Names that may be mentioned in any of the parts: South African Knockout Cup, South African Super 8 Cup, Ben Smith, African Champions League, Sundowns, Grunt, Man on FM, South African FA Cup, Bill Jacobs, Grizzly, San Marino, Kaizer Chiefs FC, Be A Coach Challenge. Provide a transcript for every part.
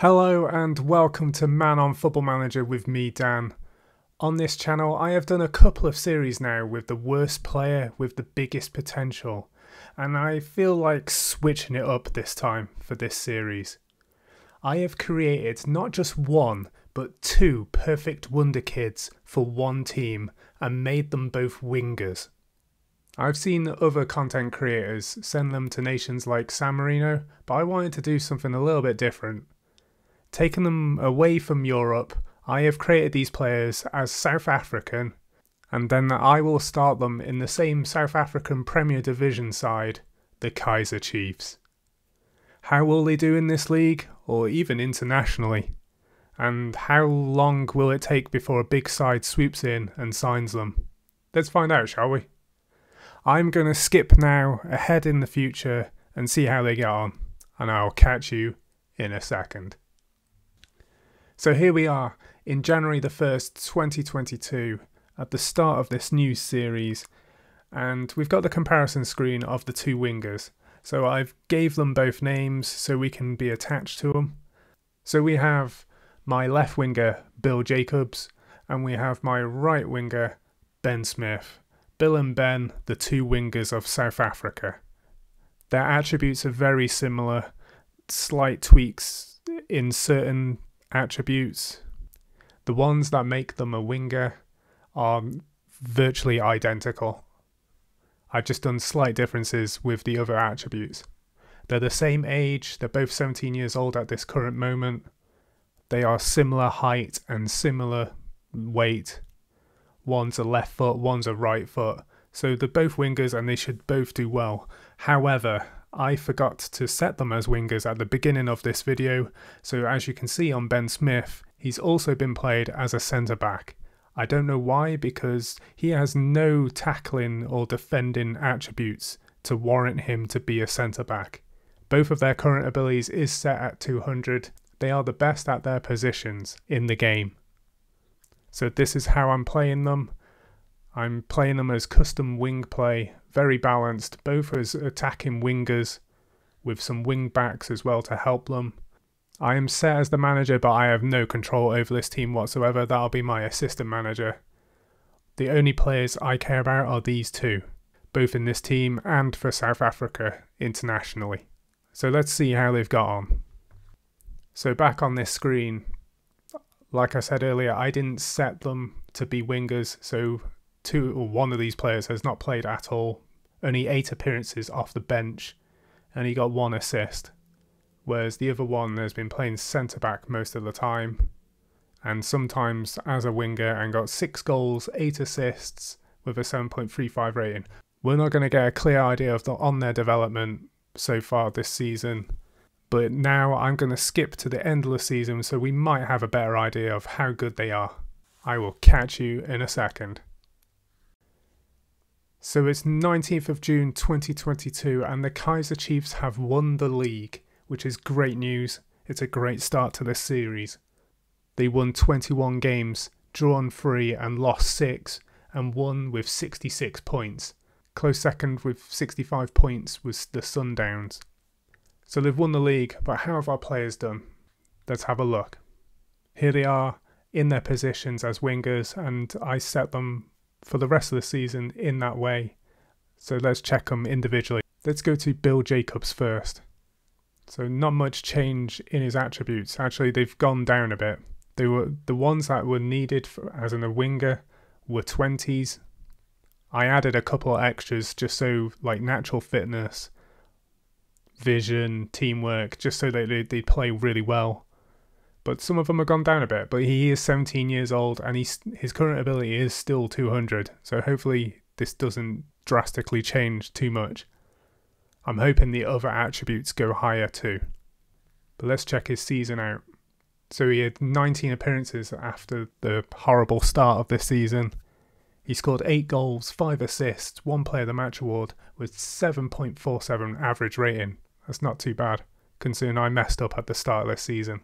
Hello and welcome to Man on Football Manager with me, Dan. On this channel I have done a couple of series now with the worst player with the biggest potential, and I feel like switching it up this time for this series. I have created not just one but two perfect wonder kids for one team and made them both wingers. I've seen other content creators send them to nations like San Marino, but I wanted to do something a little bit different. Taking them away from Europe, I have created these players as South African, and then I will start them in the same South African Premier Division side, the Kaizer Chiefs. How will they do in this league, or even internationally? And how long will it take before a big side swoops in and signs them? Let's find out, shall we? I'm going to skip now, ahead in the future, and see how they get on, and I'll catch you in a second. So here we are, in January the 1st, 2022, at the start of this new series, and we've got the comparison screen of the two wingers. So I've gave them both names so we can be attached to them. So we have my left winger, Bill Jacobs, and we have my right winger, Ben Smith. Bill and Ben, the two wingers of South Africa. Their attributes are very similar, slight tweaks in certain attributes. The ones that make them a winger are virtually identical. I've just done slight differences with the other attributes. They're the same age, they're both 17 years old at this current moment. They are similar height and similar weight. One's a left foot, one's a right foot. So they're both wingers and they should both do well. However, I forgot to set them as wingers at the beginning of this video, so as you can see on Ben Smith, he's also been played as a centre-back. I don't know why, because he has no tackling or defending attributes to warrant him to be a centre-back. Both of their current abilities is set at 200. They are the best at their positions in the game. So this is how I'm playing them. I'm playing them as custom wing play, very balanced, both as attacking wingers with some wing backs as well to help them. I am set as the manager, but I have no control over this team whatsoever. That'll be my assistant manager. The only players I care about are these two, both in this team and for South Africa internationally. So let's see how they've got on. So back on this screen, like I said earlier, I didn't set them to be wingers, so two or one of these players has not played at all, only 8 appearances off the bench, and he got 1 assist, whereas the other one has been playing centre-back most of the time, and sometimes as a winger, and got 6 goals, 8 assists with a 7.35 rating. We're not going to get a clear idea of on their development so far this season, but now I'm going to skip to the end of the season so we might have a better idea of how good they are. I will catch you in a second. So it's 19th of June 2022 and the Kaizer Chiefs have won the league, which is great news. It's a great start to this series. They won 21 games, drawn 3 and lost 6, and won with 66 points. Close second with 65 points was the Sundowns. So they've won the league, but how have our players done? Let's have a look. Here they are in their positions as wingers, and I set them for the rest of the season in that way. So let's check them individually. Let's go to Bill Jacobs first. So not much change in his attributes. Actually, they've gone down a bit. They were the ones that were needed for, as in a winger, were 20s. I added a couple of extras just so, like natural fitness, vision, teamwork, just so that they play really well. But some of them have gone down a bit, but he is 17 years old and his current ability is still 200, so hopefully this doesn't drastically change too much. I'm hoping the other attributes go higher too. But let's check his season out. So he had 19 appearances after the horrible start of this season. He scored 8 goals, 5 assists, 1 player of the match award with 7.47 average rating. That's not too bad, considering I messed up at the start of this season.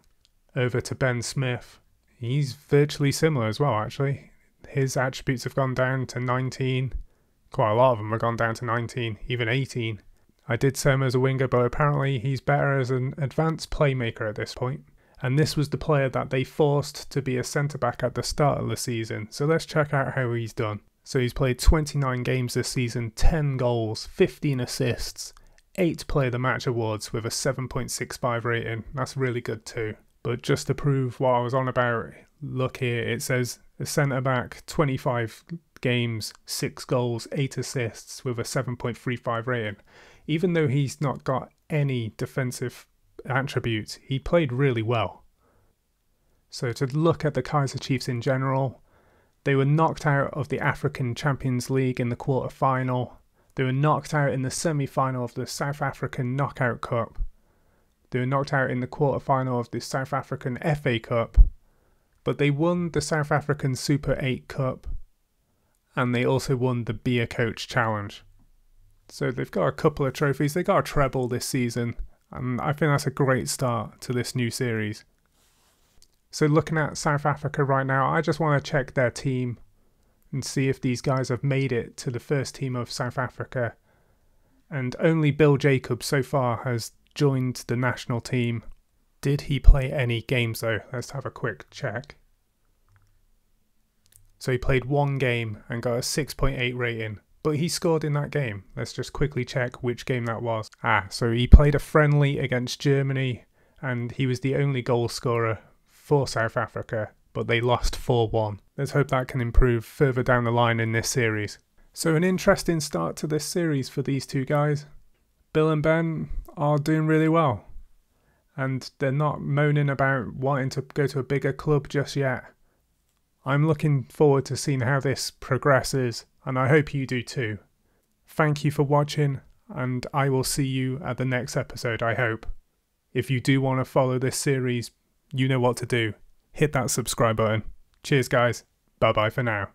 Over to Ben Smith. He's virtually similar as well, actually. His attributes have gone down to 19. Quite a lot of them have gone down to 19, even 18. I did set him as a winger, but apparently he's better as an advanced playmaker at this point. and this was the player that they forced to be a centre-back at the start of the season, so let's check out how he's done. So he's played 29 games this season, 10 goals, 15 assists, 8 Player of the Match awards with a 7.65 rating, that's really good too. But just to prove what I was on about, look here, it says a centre-back, 25 games, 6 goals, 8 assists with a 7.35 rating. Even though he's not got any defensive attributes, he played really well. So to look at the Kaizer Chiefs in general, they were knocked out of the African Champions League in the quarter-final. They were knocked out in the semi-final of the South African Knockout Cup. They were knocked out in the quarter-final of the South African FA Cup. But they won the South African Super 8 Cup. And they also won the Be A Coach Challenge. So they've got a couple of trophies. They got a treble this season. And I think that's a great start to this new series. So looking at South Africa right now, I just want to check their team and see if these guys have made it to the first team of South Africa. And only Bill Jacobs so far has joined the national team. Did he play any games though? Let's have a quick check. So he played 1 game and got a 6.8 rating, but he scored in that game. Let's just quickly check which game that was. So he played a friendly against Germany and he was the only goal scorer for South Africa, but they lost 4-1. Let's hope that can improve further down the line in this series. So an interesting start to this series for these two guys. Bill and Ben are doing really well and they're not moaning about wanting to go to a bigger club just yet. I'm looking forward to seeing how this progresses, and I hope you do too. Thank you for watching, and I will see you at the next episode, I hope. If you do want to follow this series, you know what to do. Hit that subscribe button. Cheers guys, bye bye for now.